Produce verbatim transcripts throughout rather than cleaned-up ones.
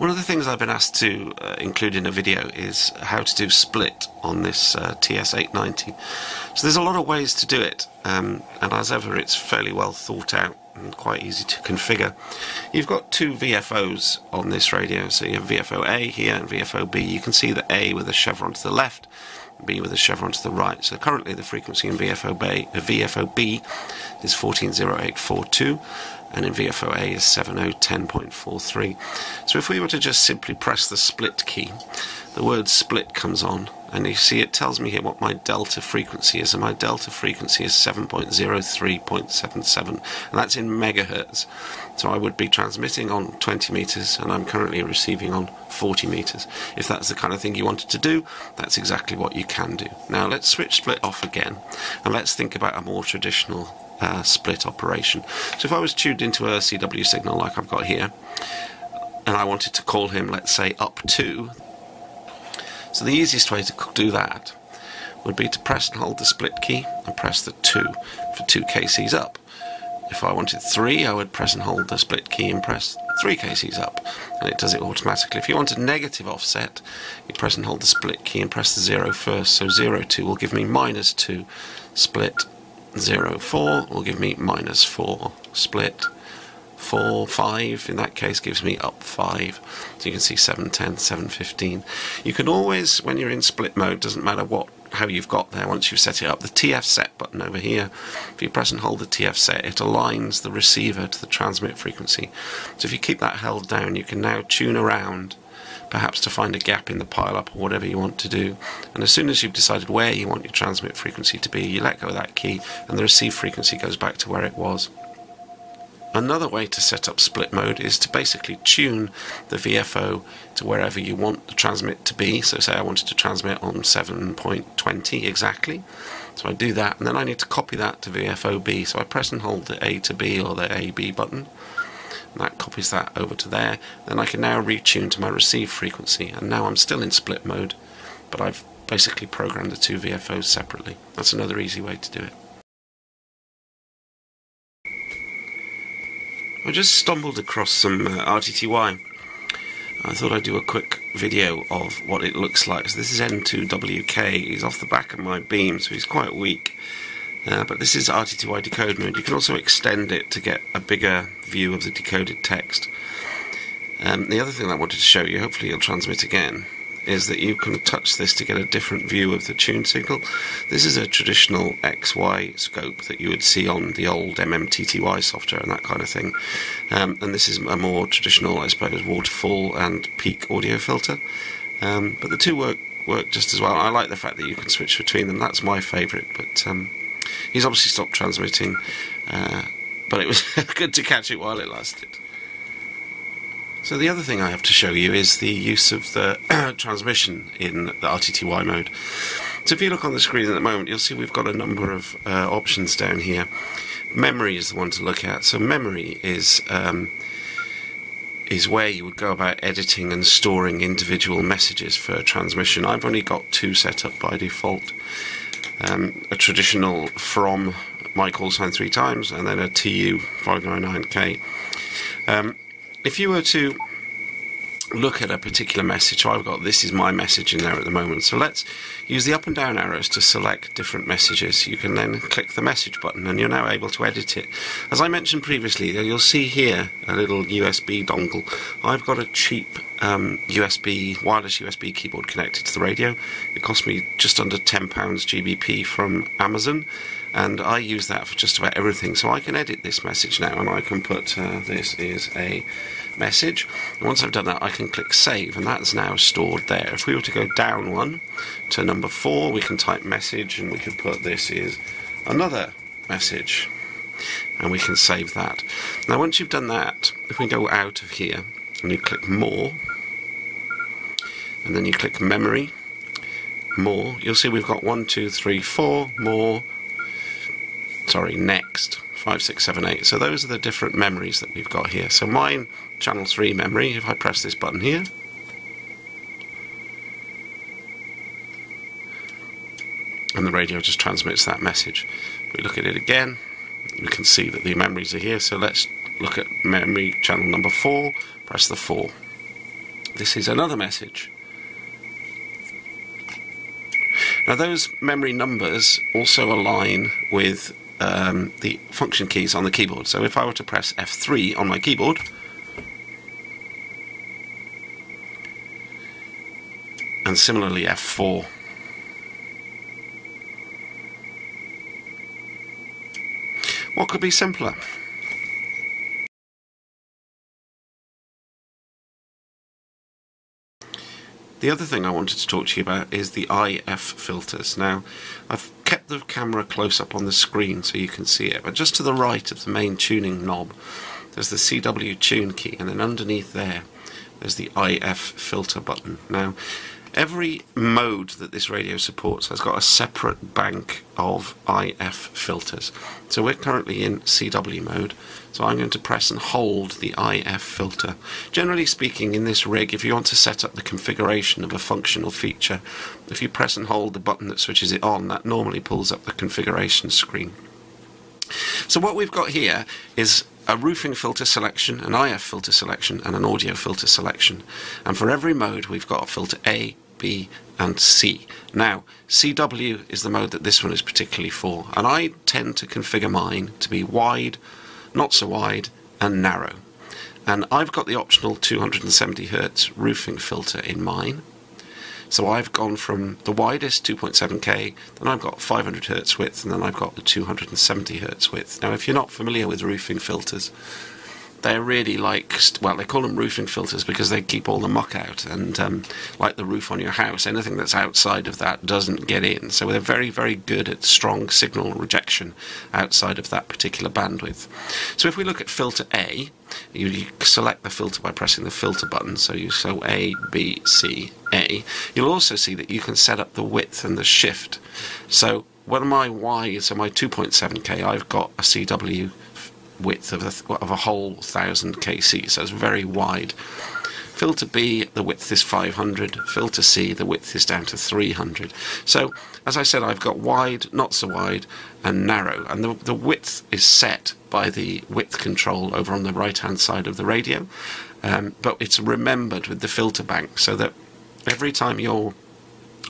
One of the things I've been asked to uh, include in a video is how to do split on this uh, T S eight ninety. So there's a lot of ways to do it, um, and as ever it's fairly well thought out and quite easy to configure. You've got two V F Os on this radio, so you have V F O A here and V F O B. You can see the A with a chevron to the left, B with a chevron to the right. So currently the frequency in V F O B is fourteen oh eight forty-two, and in V F O A is seven oh ten point four three. So if we were to just simply press the split key, the word split comes on, and you see it tells me here what my delta frequency is, and my delta frequency is seven oh three point seven seven, and that's in megahertz. So I would be transmitting on twenty meters, and I'm currently receiving on forty meters. If that's the kind of thing you wanted to do, that's exactly what you can do. Now let's switch split off again, and let's think about a more traditional Uh, split operation. So if I was tuned into a C W signal like I've got here, and I wanted to call him, let's say, up to, so the easiest way to do that would be to press and hold the split key and press the two for two K Cs up. If I wanted three, I would press and hold the split key and press three K Cs up, and it does it automatically. If you want a negative offset, you press and hold the split key and press the zero first, so zero two will give me minus two split, zero four will give me minus four split, four five in that case gives me up five, so you can see seven ten, seven fifteen. You can always, when you're in split mode, doesn't matter what how you've got there, once you've set it up, the T F set button over here, if you press and hold the T F set, it aligns the receiver to the transmit frequency. So if you keep that held down, you can now tune around, perhaps to find a gap in the pile-up or whatever you want to do. And as soon as you've decided where you want your transmit frequency to be, you let go of that key and the receive frequency goes back to where it was. Another way to set up split mode is to basically tune the V F O to wherever you want the transmit to be. So say I wanted to transmit on seven point two zero exactly. So I do that, and then I need to copy that to V F O B. So I press and hold the A to B or the A B button. And that copies that over to there. Then I can now retune to my receive frequency, and now I'm still in split mode, but I've basically programmed the two V F Os separately. That's another easy way to do it. I just stumbled across some uh, R T T Y. I thought I'd do a quick video of what it looks like. So this is N two W K, he's off the back of my beam, so he's quite weak. Uh, but this is R T T Y decode mode. You can also extend it to get a bigger view of the decoded text. Um, the other thing I wanted to show you, hopefully you'll transmit again, is that you can touch this to get a different view of the tune signal. This is a traditional X Y scope that you would see on the old M M T T Y software and that kind of thing. Um, and this is a more traditional, I suppose, waterfall and peak audio filter. Um, but the two work, work just as well. I like the fact that you can switch between them. That's my favourite, but... Um, he's obviously stopped transmitting, uh, but it was good to catch it while it lasted. So the other thing I have to show you is the use of the transmission in the R T T Y mode. So if you look on the screen at the moment, you'll see we've got a number of uh, options down here. Memory is the one to look at. So memory is... Um, is where you would go about editing and storing individual messages for transmission. I've only got two set up by default. Um, a traditional from my call sign three times, and then a T U five ninety-nine K. Um, if you were to look at a particular message, so I've got this is my message in there at the moment, so let's use the up and down arrows to select different messages. You can then click the message button and you're now able to edit it. As I mentioned previously, you'll see here a little U S B dongle. I've got a cheap um, U S B, wireless U S B keyboard connected to the radio. It cost me just under ten pounds G B P from Amazon, and I use that for just about everything. So I can edit this message now, and I can put uh, this is a message, and once I've done that I can click save, and that's now stored there. If we were to go down one to number four, we can type message, and we could put this is another message, and we can save that. Now once you've done that, if we go out of here and you click more, and then you click memory, more, you'll see we've got one, two, three, four, more, sorry, next, five, six, seven, eight. So those are the different memories that we've got here. So mine, channel three memory, if I press this button here, and the radio just transmits that message. If we look at it again, we can see that the memories are here. So let's look at memory channel number four, press the four. this is another message. Now those memory numbers also align with um, the function keys on the keyboard. So if I were to press F three on my keyboard, and similarly F four. What could be simpler? The other thing I wanted to talk to you about is the I F filters. Now, I've kept the camera close up on the screen so you can see it, but just to the right of the main tuning knob, there's the C W tune key, and then underneath there, there's the I F filter button. Now, every mode that this radio supports has got a separate bank of I F filters. So we're currently in C W mode, so I'm going to press and hold the I F filter. Generally speaking, in this rig, if you want to set up the configuration of a functional feature, if you press and hold the button that switches it on, that normally pulls up the configuration screen. So what we've got here is a roofing filter selection, an I F filter selection, and an audio filter selection. And for every mode, we've got filter A, B, and C. Now, C W is the mode that this one is particularly for, and I tend to configure mine to be wide, not so wide, and narrow. And I've got the optional two hundred seventy hertz roofing filter in mine. So I've gone from the widest two point seven K, then I've got five hundred hertz width, and then I've got the two hundred seventy hertz width. Now, if you're not familiar with roofing filters, they're really like, well, they call them roofing filters because they keep all the muck out, and um, like the roof on your house, anything that's outside of that doesn't get in. So they're very, very good at strong signal rejection outside of that particular bandwidth. So if we look at filter A, you, you select the filter by pressing the filter button, so you show A, B, C, A. You'll also see that you can set up the width and the shift. So when my Y is so my two point seven K, I've got a C W width of a, of a whole one thousand K C, so it's very wide. Filter B, the width is five hundred. Filter C, the width is down to three hundred. So, as I said, I've got wide, not so wide, and narrow. And the, the width is set by the width control over on the right-hand side of the radio. Um, but it's remembered with the filter bank, so that every time you're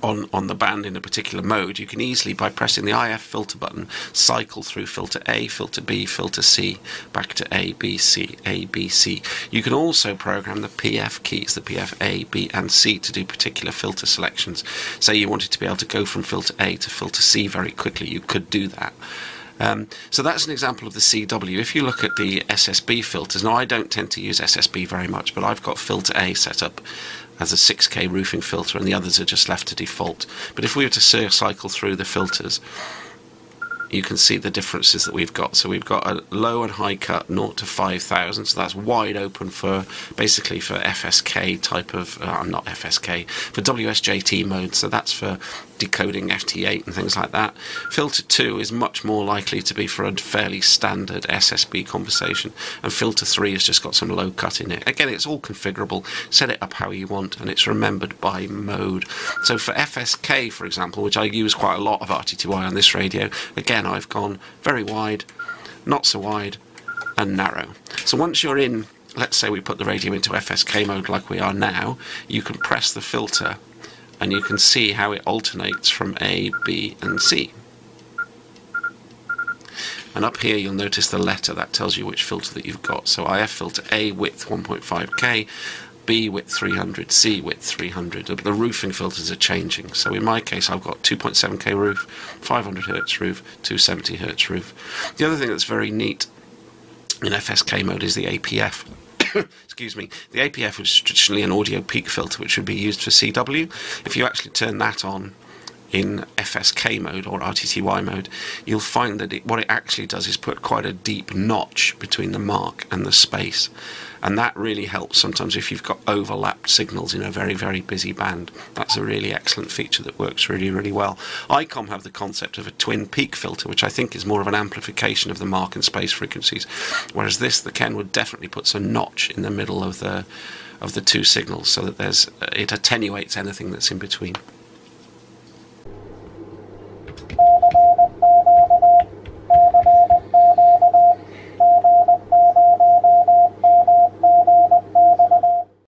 on, on the band in a particular mode, you can easily, by pressing the I F filter button, cycle through filter A, filter B, filter C, back to A, B, C, A, B, C. You can also program the P F keys, the P F A, B and C, to do particular filter selections. Say you wanted to be able to go from filter A to filter C very quickly, you could do that. Um, so that's an example of the C W. If you look at the S S B filters, now I don't tend to use S S B very much, but I've got filter A set up as a six K roofing filter, and the others are just left to default. But if we were to cycle through the filters, you can see the differences that we've got. So we've got a low and high cut, zero to five thousand, so that's wide open for basically for F S K type of, uh, not F S K, for W S J T mode, so that's for decoding F T eight and things like that. Filter two is much more likely to be for a fairly standard S S B conversation, and filter three has just got some low cut in it. Again, it's all configurable, set it up how you want, and it's remembered by mode. So for F S K, for example, which I use quite a lot of R T T Y on this radio, again, I've gone very wide, not so wide, and narrow. So once you're in, let's say we put the radio into F S K mode like we are now, you can press the filter and you can see how it alternates from A, B and C. And up here you'll notice the letter, that tells you which filter that you've got. So I F filter A, width one point five K, B width three hundred, C width three hundred. The roofing filters are changing. So in my case, I've got two point seven K roof, five hundred hertz roof, two hundred seventy hertz roof. The other thing that's very neat in F S K mode is the A P F. Excuse me. The A P F is traditionally an audio peak filter, which would be used for C W. If you actually turn that on in F S K mode or R T T Y mode, you'll find that it, what it actually does is put quite a deep notch between the mark and the space, and that really helps sometimes if you've got overlapped signals in a very, very busy band. That's a really excellent feature that works really, really well. I COM have the concept of a twin peak filter, which I think is more of an amplification of the mark and space frequencies, whereas this, the Kenwood, definitely puts a notch in the middle of the, of the two signals so that there's, it attenuates anything that's in between.